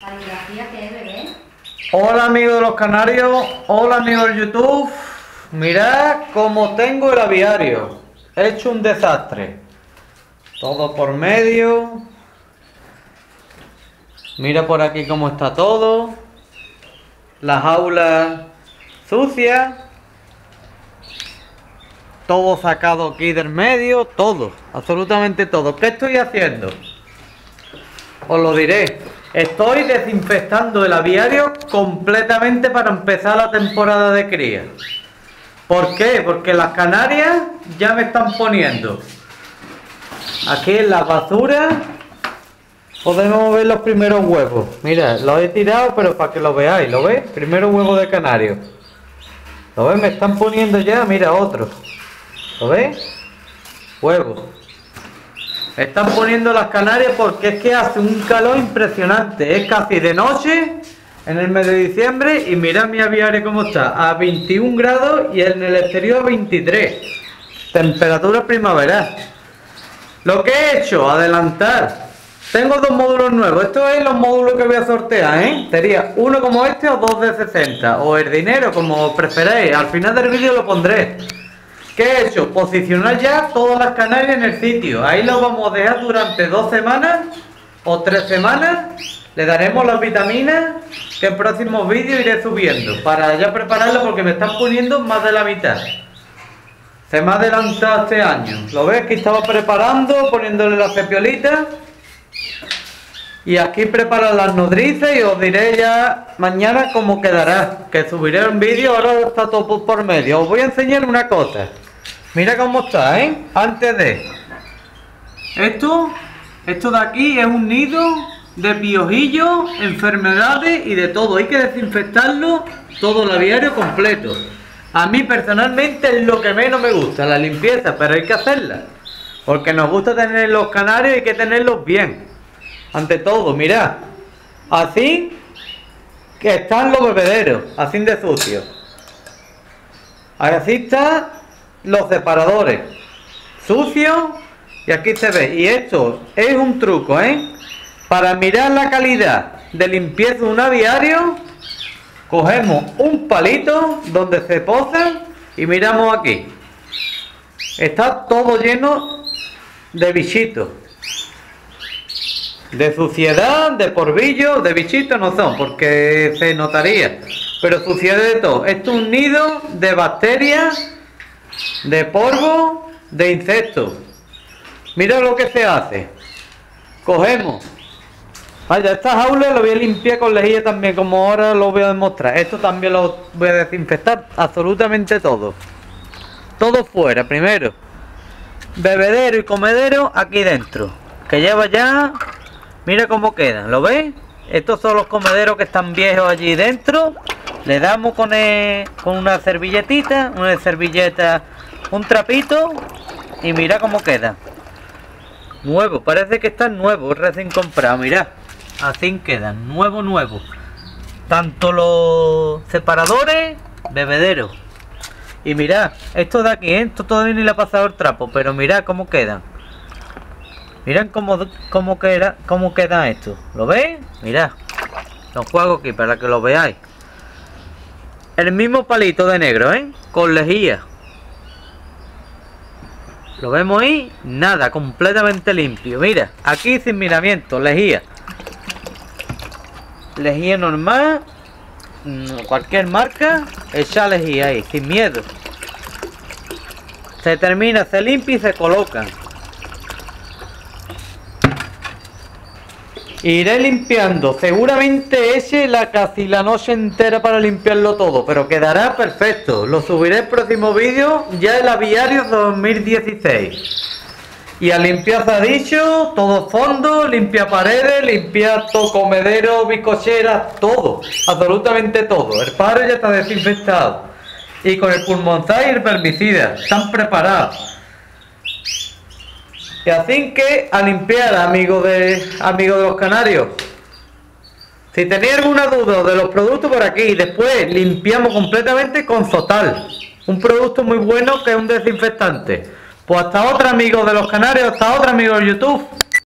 Radiografía que es bebé. Hola amigos de los Canarios, hola amigos de YouTube. Mirad cómo tengo el aviario. He hecho un desastre. Todo por medio. Mira por aquí cómo está todo. Las jaulas sucias. Todo sacado aquí del medio. Todo, absolutamente todo. ¿Qué estoy haciendo? Os lo diré. Estoy desinfectando el aviario completamente para empezar la temporada de cría. ¿Por qué? Porque las Canarias ya me están poniendo. Aquí en la basura podemos ver los primeros huevos. Mira, los he tirado, pero para que lo veáis, ¿lo veis? Primero huevo de canario. ¿Lo veis? Me están poniendo ya, mira, otro. ¿Lo veis? Huevos. Están poniendo las Canarias porque es que hace un calor impresionante. Es casi de noche, en el mes de diciembre, y mirad mi aviario cómo está. A 21 grados y en el exterior a 23. Temperatura primaveral. Lo que he hecho, adelantar. Tengo dos módulos nuevos. Estos son los módulos que voy a sortear, ¿eh? Sería uno como este o dos de 60. O el dinero, como preferéis. Al final del vídeo lo pondré. ¿Qué he hecho? Posicionar ya todas las Canarias en el sitio. Ahí lo vamos a dejar durante 2 semanas o 3 semanas. Le daremos las vitaminas que en próximos vídeos iré subiendo para ya prepararlo, porque me están poniendo más de la mitad. Se me ha adelantado este año. ¿Lo ves? Aquí estaba preparando, poniéndole las cepiolitas. Y aquí preparan las nodrizas y os diré ya mañana cómo quedará. Que subiré un vídeo, ahora está todo por medio. Os voy a enseñar una cosa. Mira cómo está, ¿eh? Antes de... Esto de aquí es un nido de piojillo, enfermedades y de todo. Hay que desinfectarlo todo el aviario completo. A mí personalmente es lo que menos me gusta, la limpieza, pero hay que hacerla. Porque nos gusta tener los canarios y hay que tenerlos bien. Ante todo, mirad. Así que están los bebederos, así de sucio. Así están los separadores, sucios, y aquí se ve. Y esto es un truco, ¿eh? Para mirar la calidad de limpieza de un aviario, cogemos un palito donde se posa y miramos aquí. Está todo lleno de bichitos. De suciedad, de polvillo, de bichitos no son, porque se notaría. Pero suciedad de todo. Esto es un nido de bacterias, de polvo, de insectos. Mira lo que se hace. Cogemos. Vaya, estas jaulas las voy a limpiar con lejía también, como ahora lo voy a demostrar. Esto también lo voy a desinfectar absolutamente todo. Todo fuera, primero. Bebedero y comedero aquí dentro. Que lleva ya... Mira cómo quedan, ¿lo ves? Estos son los comederos que están viejos allí dentro. Le damos con una servilleta, un trapito y mira cómo queda. Nuevo, parece que están nuevos, recién comprado, mirad. Así quedan, nuevo. Tanto los separadores, bebederos. Y mirad, esto de aquí, ¿eh? Esto todavía ni le ha pasado el trapo, pero mirad cómo quedan. Miren cómo queda esto. ¿Lo veis? Mirad. Lo juego aquí para que lo veáis. El mismo palito de negro, ¿eh? Con lejía. ¿Lo vemos ahí? Nada, completamente limpio. Mira, aquí sin miramiento, lejía. Lejía normal. Cualquier marca. Echa lejía ahí, sin miedo. Se termina, se limpia y se colocan. Iré limpiando, seguramente eche casi la noche entera para limpiarlo todo, pero quedará perfecto. Lo subiré el próximo vídeo, ya el aviario 2016. Y a limpiar se ha dicho, todo fondo, limpia paredes, limpia todo comedero, bizcochera, todo, absolutamente todo. El pájaro ya está desinfectado. Y con el pulmonzai y el herbicida, están preparados. Y así que a limpiar, amigos de los Canarios. Si tenéis alguna duda de los productos por aquí, después limpiamos completamente con Zotal. Un producto muy bueno que es un desinfectante. Pues hasta otra, amigos de los Canarios, hasta otra, amigos de YouTube.